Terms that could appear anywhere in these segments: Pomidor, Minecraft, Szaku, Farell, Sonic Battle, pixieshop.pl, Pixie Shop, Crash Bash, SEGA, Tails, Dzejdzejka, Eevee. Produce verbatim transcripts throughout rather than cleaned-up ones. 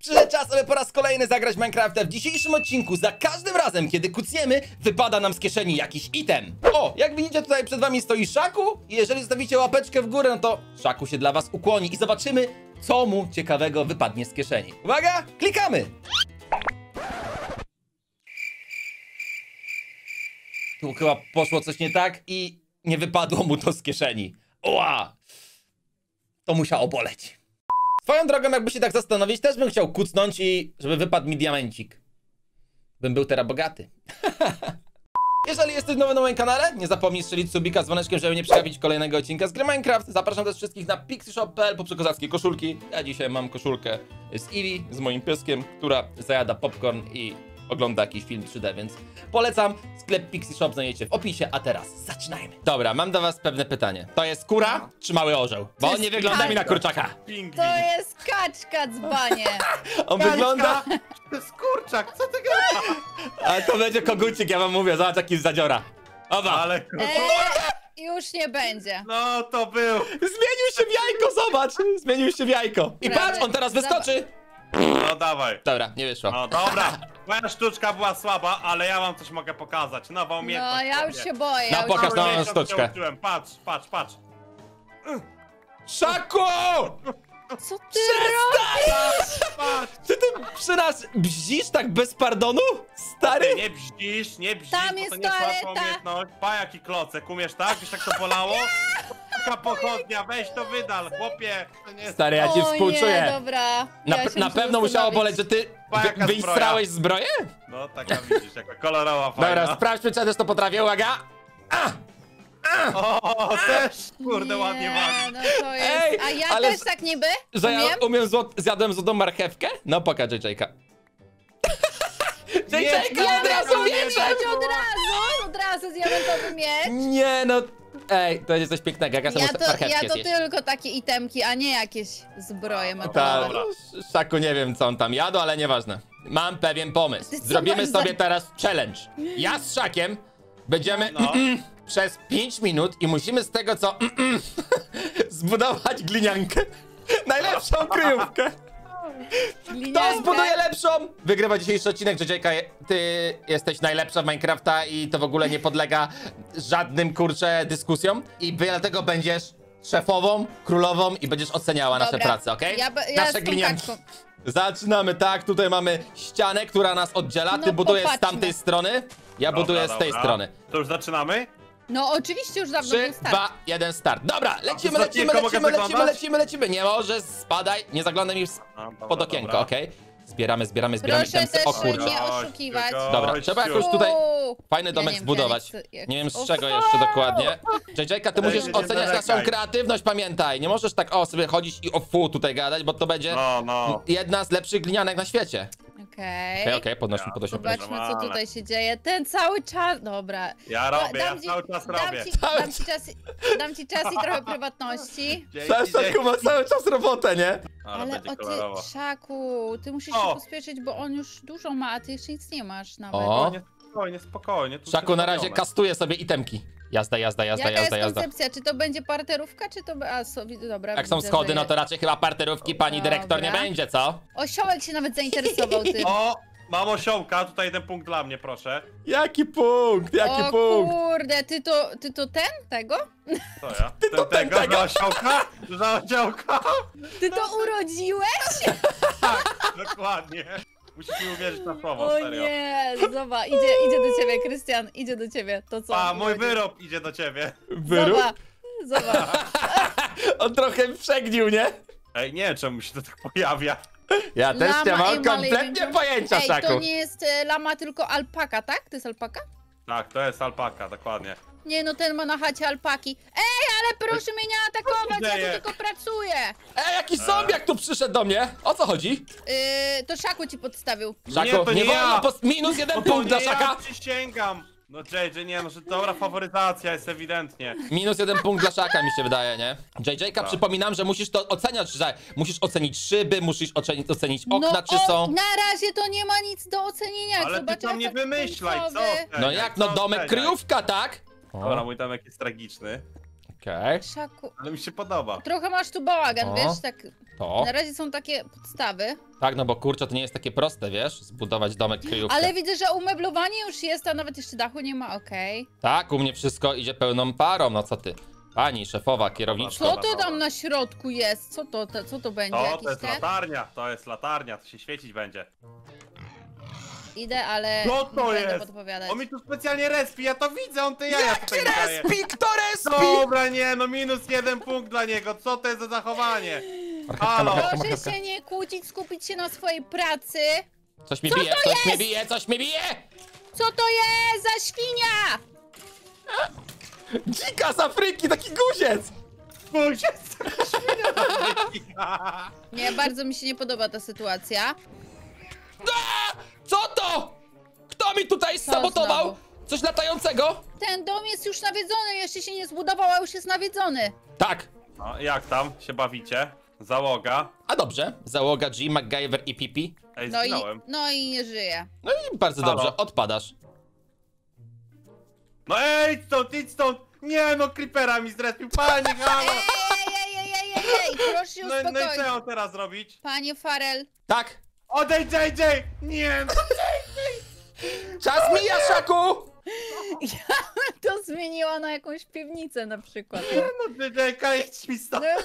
Przyszedł czas, aby po raz kolejny zagrać Minecrafta. W dzisiejszym odcinku za każdym razem, kiedy kucniemy, wypada nam z kieszeni jakiś item. O, jak widzicie, tutaj przed wami stoi Szaku i jeżeli zostawicie łapeczkę w górę, no to Szaku się dla was ukłoni i zobaczymy, co mu ciekawego wypadnie z kieszeni. Uwaga, klikamy! Tu chyba poszło coś nie tak i nie wypadło mu to z kieszeni. Oła! To musiało boleć. Swoją drogą, jakby się tak zastanowić, też bym chciał kucnąć i żeby wypadł mi diamencik. Bym był teraz bogaty. Jeżeli jesteś nowy na moim kanale, nie zapomnij strzelić subika z dzwoneczkiem, żeby nie przegapić kolejnego odcinka z gry Minecraft. Zapraszam też wszystkich na pixieshop kropka p l po przekozackie koszulki. Ja dzisiaj mam koszulkę z Eevee, z moim pieskiem, która zajada popcorn i ogląda jakiś film trzy D, więc polecam. Sklep Pixie Shop znajdziecie w opisie, a teraz zaczynajmy. Dobra, mam do was pewne pytanie. To jest kura czy mały orzeł? Bo on nie wygląda mi na kurczaka. To jest kaczka, dzbanie. On kaczka. Wygląda... To jest kurczak, co ty gadasz? Ale to będzie kogucik, ja wam mówię, zobacz jaki zadziora. Oba. Ale eee, już nie będzie. No to był. Zmienił się w jajko, zobacz. Zmienił się w jajko. I patrz, on teraz wyskoczy. No dawaj. Dobra, nie wyszło. No dobra. Moja sztuczka była słaba, ale ja wam coś mogę pokazać. Nowa umiejętność. No, ja już się boję. No, ja pokaż nową sztuczkę. Patrz, patrz, patrz. Szaku! Co ty robisz? Patrz, ty ty przy nas bzisz tak bez pardonu? Stary? Nie bzisz, nie bzisz, tam jest to nie słaba umiejętność. Pa, jaki klocek, umiesz tak? Wiesz, tak to bolało? Taka pochodnia, weź to wydal, chłopie. To nie jest... Stary, ja ci współczuję. Nie, dobra. Na, ja na pewno musiało boleć, że ty wystrałeś zbroję? No, taka widzisz, jaka kolorowa fajna. Dobra, sprawdźmy, czy ja też to potrafię, uwaga. A! A! O, też, kurde, nie, ładnie mam. No to jest. Ej, a ja ale też tak niby że ja umiem złot, zjadłem złotą marchewkę? No pokaż Dzejdzejka. Dzejdzejka od razu wiecie! Od razu, od razu zjadłem to miecz. Nie no, ej, to jest coś pięknego, jaka ja to, marchewkę ja to zjeść. Tylko takie itemki, a nie jakieś zbroje metalowe. Szaku, nie wiem co on tam jadł, ale nieważne. Mam pewien pomysł. Zrobimy sobie za... teraz challenge. Ja z Szakiem będziemy... No. Przez pięć minut i musimy z tego co mm, mm, zbudować gliniankę. Najlepszą kryjówkę. Kto zbuduje lepszą? Wygrywa dzisiejszy odcinek. Dzejdzejka, ty jesteś najlepsza w Minecrafta i to w ogóle nie podlega żadnym kurczę dyskusjom. I dlatego będziesz szefową, królową i będziesz oceniała Dobra. nasze prace, okej? Okay? Ja, ja nasze glinianki. Taką. Zaczynamy, tak, tutaj mamy ścianę, która nas oddziela. Ty no, budujesz popatrzmy. z tamtej strony, ja dobra, buduję z tej dobra. strony. To już zaczynamy? No oczywiście już dawno był start. trzy, dwa, jeden, start. Dobra, lecimy, lecimy, lecimy, lecimy, lecimy, lecimy. Nie może, spadaj, nie zaglądaj mi pod okienko, okej? Okay? Zbieramy, zbieramy, zbieramy. Proszę też o kurczę. nie oszukiwać. Dobra, trzeba jakoś tutaj fajny domek ja zbudować. Ja nie, jak... nie wiem z czego jeszcze dokładnie. Dzejdzejka, ty musisz oceniać naszą kreatywność, pamiętaj. Nie możesz tak o sobie chodzić i o fu tutaj gadać, bo to będzie no, no. jedna z lepszych glinianek na świecie. Okej, okay. okej, okay, okay, podnośmy, podnośmy. Zobaczmy, co tutaj się dzieje. Ten cały czas... Dobra. Ja robię, dam ja ci, cały czas robię. Dam ci, cały dam, ci czas, dam ci czas i trochę prywatności. Szaku ma cały czas robotę, nie? Ale, Ale o ty, Szaku, ty musisz o. się pospieszyć, bo on już dużo ma, a ty jeszcze nic nie masz nawet. O. Spokojnie, spokojnie. Szaku na razie kastuje sobie itemki. Jazda, jazda, jazda, Jaka jazda, jest jazda. koncepcja? Czy to będzie parterówka, czy to... A, so, dobra. Jak są schody, no to raczej chyba parterówki pani dobra. dyrektor nie będzie, co? Osiołek się nawet zainteresował tym. O, mam osiołka, tutaj jeden punkt dla mnie, proszę. Jaki punkt, jaki o, punkt? kurde, ty to, ty to ten, tego? To ja. Ty ten, to ten, tego? tego? Za osiołka? Za osiołka? Ty to urodziłeś? Tak, dokładnie. Musisz mi uwierzyć na słowo, o serio. Nie, zobacz, idzie, idzie do ciebie, Krystian, idzie do ciebie, to co? A, mój chodzi? wyrób idzie do ciebie. Wyrób? Zobacz, zobacz. On trochę przegnił, nie? Ej, nie, czemu się to tak pojawia? Ja też nie mam kompletnie pojęcia, Ej, Szaku. to nie jest lama, tylko alpaka, tak? To jest alpaka? Tak, to jest alpaka, dokładnie. Nie no, ten ma na chacie alpaki. Ej, ale proszę mnie nie atakować, ja tu tylko pracuję. Ej, jaki zombiak tu przyszedł do mnie? O co chodzi? Yy, to Szaku ci podstawił. Szaku, nie, to nie, nie wolno, ja. minus jeden no punkt dla Szaka. Ja ci sięgam. No J J, nie no, że dobra faworyzacja jest ewidentnie. Minus jeden punkt dla Szaka mi się wydaje, nie? J J-ka, przypominam, że musisz to oceniać, że musisz ocenić szyby, musisz ocenić, ocenić okna, no, czy są... No na razie to nie ma nic do ocenienia. Ale Zobaczę, ty tam nie wymyślaj, co? No jak, no domek, kryjówka, tak? O. Dobra, mój domek jest tragiczny. Okej. Okay. Szaku... Ale mi się podoba. Trochę masz tu bałagan, o, wiesz, tak... To. Na razie są takie podstawy. Tak, no bo kurczę, to nie jest takie proste, wiesz, zbudować domek, kryjówkę. Ale widzę, że umeblowanie już jest, a nawet jeszcze dachu nie ma, okej. Okay. Tak, u mnie wszystko idzie pełną parą, no co ty. Pani szefowa, kierowniczka. Co to tam na środku jest? Co to, to, co to będzie? To, to jest ten? latarnia, to jest latarnia, to się świecić będzie. Idę, ale co to jest? On mi tu specjalnie respi, ja to widzę, on te jaja. Jaki respi? Kto respi? Dobra, nie, no minus jeden punkt dla niego, co to jest za zachowanie? Halo. Proszę się nie kłócić, skupić się na swojej pracy. Coś mi bije, coś mi bije, coś mi bije! Co to jest za świnia? Dzika z Afryki, taki guziec! Guziec, taka świnia z Afryki. Nie, bardzo mi się nie podoba ta sytuacja. A! Co to? Kto mi tutaj Co sabotował? Znowu? Coś latającego? Ten dom jest już nawiedzony, jeszcze się nie zbudował, a już jest nawiedzony. Tak. No, jak tam się bawicie? Załoga. A dobrze, załoga G, MacGyver i Pipi. Ej, no, i, no i nie żyje. No i bardzo Halo. dobrze, odpadasz. No ej, stąd, idź stąd. Nie no, creepera mi zrespił, pani Halo. Ej, ej, ej, ej, ej, ej, proszę się uspokoić. No, no i co ją teraz robić? Panie Farell. Tak. Odej, J J! Nie! Czas mija, Szaku! Ja to zmieniła na jakąś piwnicę na przykład. Nie no, J J K jest śmista. Ja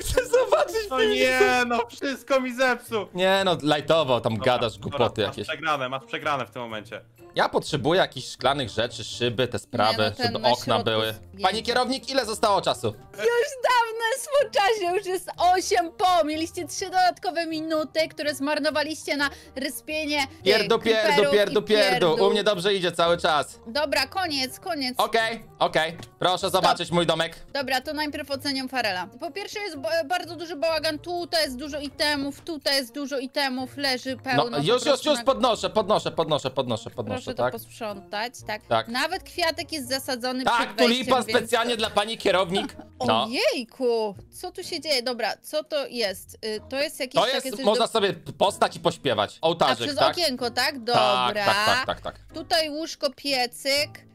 chcę zobaczyć no, nie no, wszystko mi zepsuł. Nie no, lajtowo tam dobra, gadasz głupoty dobra, jakieś. Masz przegrane, masz przegrane w tym momencie. Ja potrzebuję jakichś szklanych rzeczy, szyby, te sprawy, nie, no żeby okna były. Panie kierownik, ile zostało czasu? Już dawno jest po czasie, już jest osiem po. Mieliście trzy dodatkowe minuty, które zmarnowaliście na ryspienie. Pierdu, pierdu, pierdu, pierdu. U mnie dobrze idzie cały czas. Dobra, koniec, koniec. Okej, okay, okej. Okay. Proszę zobaczyć Stop. mój domek. Dobra, to najpierw oceniam Farella. Po pierwsze jest bardzo duży bałagan, tutaj jest dużo itemów, tutaj jest dużo itemów, leży pełno. No, już, już, już, na... podnoszę, podnoszę, podnoszę, podnoszę, podnoszę. Proszę tak? to posprzątać, tak. tak. Nawet kwiatek jest zasadzony tak, przed wejściem. Tak, tulipa więc... specjalnie dla pani kierownik. No. Ojejku, co tu się dzieje? Dobra, co to jest? Y, to jest jakieś to jest, takie można do... sobie postać i pośpiewać. Ołtarzyk, A przez tak? okienko, tak? Dobra. Tak, tak, tak, tak, tak. Tutaj łóżko, piecyk.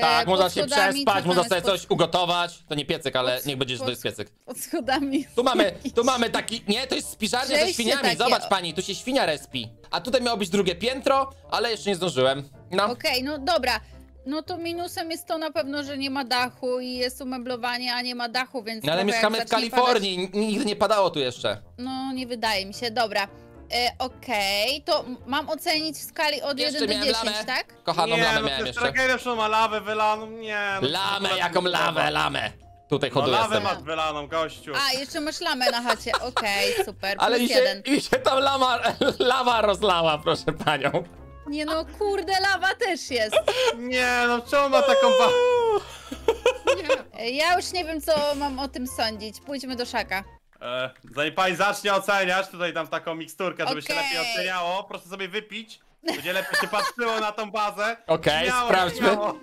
Tak, można się przespać, można sobie coś pod... ugotować. To nie piecyk, ale pod... niech będzie, że to jest piecyk. Pod schodami. Tu mamy, tu mamy taki... Nie, to jest spiżarnia ze świniami. Takie... Zobacz pani, tu się świnia respi. A tutaj miało być drugie piętro, ale jeszcze nie zdążyłem. No. Okej, okay, no dobra. No to minusem jest to na pewno, że nie ma dachu i jest umeblowanie, a nie ma dachu, więc... No ale mieszkamy w Kalifornii, padać... nigdy nie padało tu jeszcze. No, nie wydaje mi się, dobra. E, Okej, okay. to mam ocenić w skali od jeden do dziesięciu, tak? Kochaną nie, lamę no, miałem jeszcze. Nie, no to jest tragedia, ma lawę wylaną, nie. No, lamę, to jaką lamę, lamę. Tutaj no, hoduję lawę masz wylaną, gościu. A, jeszcze masz lamę na chacie, okej, okay, super, Ale mi się, mi się tam lama, lawa rozlała, proszę panią. Nie no, kurde, lawa też jest. Nie no, czemu ma taką ba... Ja już nie wiem, co mam o tym sądzić, pójdźmy do Szaka. E, zanim pani zacznie oceniać, tutaj dam taką miksturkę, żeby okay. się lepiej oceniało. Proszę sobie wypić, będzie lepiej się patrzyło na tą bazę. Okej, okay, sprawdźmy. Miało,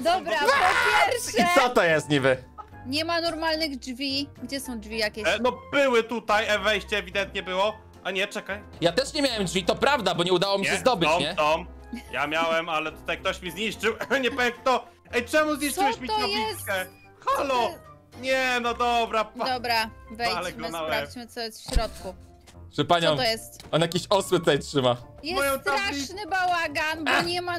Dobra, do... po pierwsze... I co to jest niby? Nie ma normalnych drzwi. Gdzie są drzwi jakieś? E, no były tutaj, e, wejście ewidentnie było. A nie, czekaj. Ja też nie miałem drzwi, to prawda, bo nie udało mi się nie, zdobyć, tom, nie? Tom. Ja miałem, ale tutaj ktoś mi zniszczył. Nie powiem kto. Ej, czemu zniszczyłeś Co mi knobitkę? Halo! Nie, no dobra. Pa. Dobra, wejdźmy, sprawdźmy, co jest w środku. Czy panią, co to jest? On jakiś osły tutaj trzyma. Jest Moją straszny tam... bałagan, bo nie ma...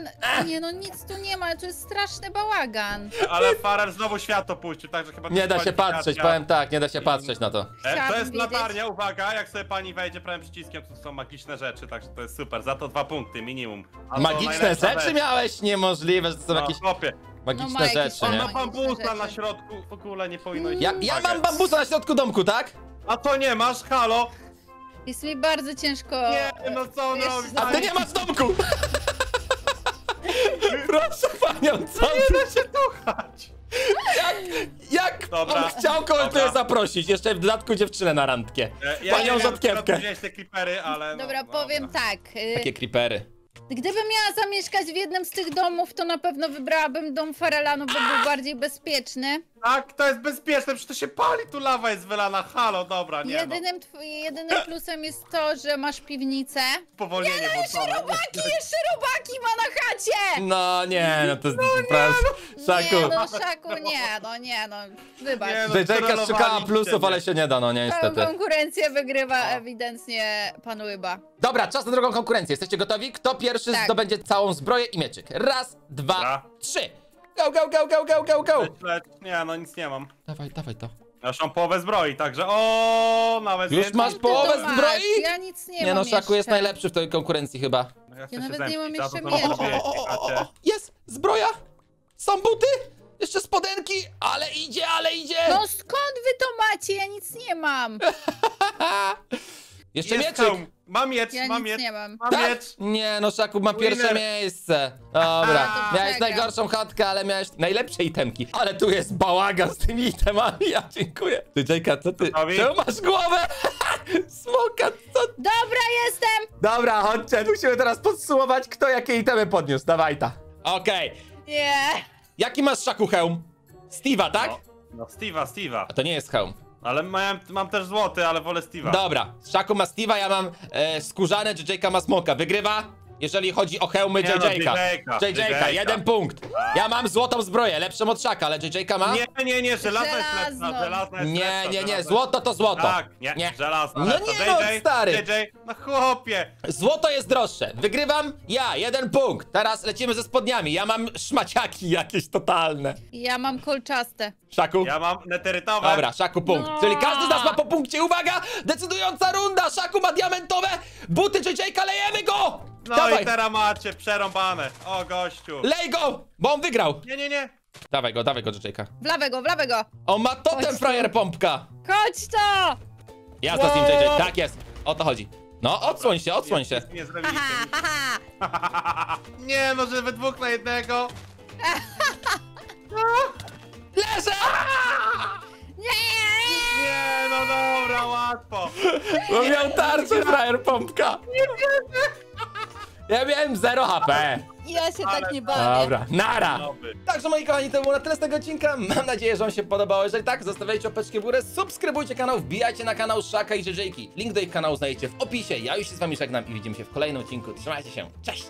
Nie no, nic tu nie ma, to jest straszny bałagan. Ale Farell znowu światło puścił, także chyba... Nie da się patrzeć, powiem tak, nie da się patrzeć na to. Chciałabym to jest wiedzieć. latarnia, uwaga, jak sobie pani wejdzie prawym przyciskiem, to są magiczne rzeczy, także to jest super. Za to dwa punkty, minimum. A magiczne rzeczy rzecz. miałeś? Niemożliwe, że to są no, jakieś... Chłopie. Magiczne no, rzeczy, On nie? ma bambusa na środku, w ogóle nie powinno iść. Ja, ja mam bambusa na środku domku, tak? A to nie masz, halo? Jest mi bardzo ciężko... Nie, no co on robi? A ty nie masz domku! Proszę panią, co nie da się duchać! Jak, jak Dobra. on chciał kogoś tutaj zaprosić? Jeszcze w dodatku dziewczynę na randkę. Ja panią rzadkiewkę. Te creepery, ale... No, Dobra, no, powiem no. tak. Takie creepery. Gdybym miała zamieszkać w jednym z tych domów, to na pewno wybrałabym dom Farella, no bo był bardziej bezpieczny. Tak, to jest bezpieczne, przecież to się pali, tu lawa jest wylana, halo, dobra, nie Jedynym, no. jedynym plusem jest to, że masz piwnicę. Powolnienie nie, no jeszcze robaki, jeszcze robaki ma na chacie! No nie, no to jest no, nie, Szaku. Nie, no Szaku, nie, no nie, no, wybacz. Nie, no, Dzejdzejka szukała plusów, ale się nie da, no nie, niestety. Konkurencję wygrywa ewidentnie pan Łyba. Dobra, czas na drugą konkurencję, jesteście gotowi? Kto pierwszy tak. zdobędzie całą zbroję i mieczyk? Raz, dwa, ja. trzy. Go, go, go, go, go, go, go! Nie, no nic nie mam. Dawaj, dawaj to. Ja już mam połowę zbroi, także o, nawet Już masz połowę zbroi? Ja nic nie mam. Nie no, Szaku jest najlepszy w tej konkurencji chyba. Ja nawet nie mam jeszcze mieczy. Jest! Zbroja! Są buty! Jeszcze spodenki! Ale idzie, ale idzie! No skąd wy to macie? Ja nic nie mam. Jeszcze mieczyk! Mam miecz, ja mam miecz, nie mam. mam tak? miecz. Nie no, Szaku ma Winner. pierwsze miejsce. Dobra, A, miałeś czeka. najgorszą chatkę, ale miałeś najlepsze itemki. Ale tu jest bałagan z tymi itemami, ja dziękuję. Ty, Dzejdzejka, co ty? Czemu masz głowę? Smoka, co? Dobra, jestem! Dobra, chodźcie, musimy teraz podsumować, kto jakie itemy podniósł, dawaj ta. Okej. Okay. Yeah. Nie. Jaki masz, Szaku, hełm? Steve'a, tak? No, no Steve'a, Steve'a. A to nie jest hełm. Ale mam, mam też złoty, ale wolę Steve'a. Dobra, Szaku ma Steve'a, ja mam e, skórzane, Dzejdzejka ma smoka. Wygrywa, jeżeli chodzi o hełmy Dzejdzejka. Dzejdzejka, jeden punkt. Ja mam złotą zbroję, lepszą od Szaka, ale Dzejdzejka ma... Nie, nie, nie, żelazna jest lepsza, żelazna jest lepsza. Nie, nie, nie, złoto to złoto. Tak, nie, nie. żelazna. No nie no, stary. Dzejdzej, no chłopie. Złoto jest droższe. Wygrywam ja, jeden punkt. Teraz lecimy ze spodniami, ja mam szmaciaki jakieś totalne. Ja mam kolczaste. Szaku? Ja mam neterytowe. Dobra, Szaku punkt. No. Czyli każdy z nas ma po punkcie. Uwaga! Decydująca runda! Szaku ma diamentowe buty Dzejdzejka, lejemy go! No Dawaj. i teraz macie przerąbane. O, gościu. Lej go! Bo on wygrał. Nie, nie, nie. Dawaj go, dawaj go, Dzejdzejka. W lawę go, w lawę go. On ma totem, frajer pompka. Chodź to! Jasno z nim, Dzejdzej. Tak jest. O to chodzi. No, odsłoń się, odsłoń się. Nie, nie zrobiliście. Nie, może we dwóch na jednego. Leżę! Nie! Nie, no dobra, łatwo. Bo miał tarczę, frajer pompka. Ja miałem zero H P. Ja się Ale tak nie bawię. Dobra, nara. Także moi kochani, to było na tyle z tego odcinka. Mam nadzieję, że wam się podobało. Jeżeli tak, zostawiajcie łapeczkę w górę, subskrybujcie kanał, wbijajcie na kanał Szaka i Dzejdzejki. Link do ich kanału znajdziecie w opisie. Ja już się z wami żegnam i widzimy się w kolejnym odcinku. Trzymajcie się, cześć!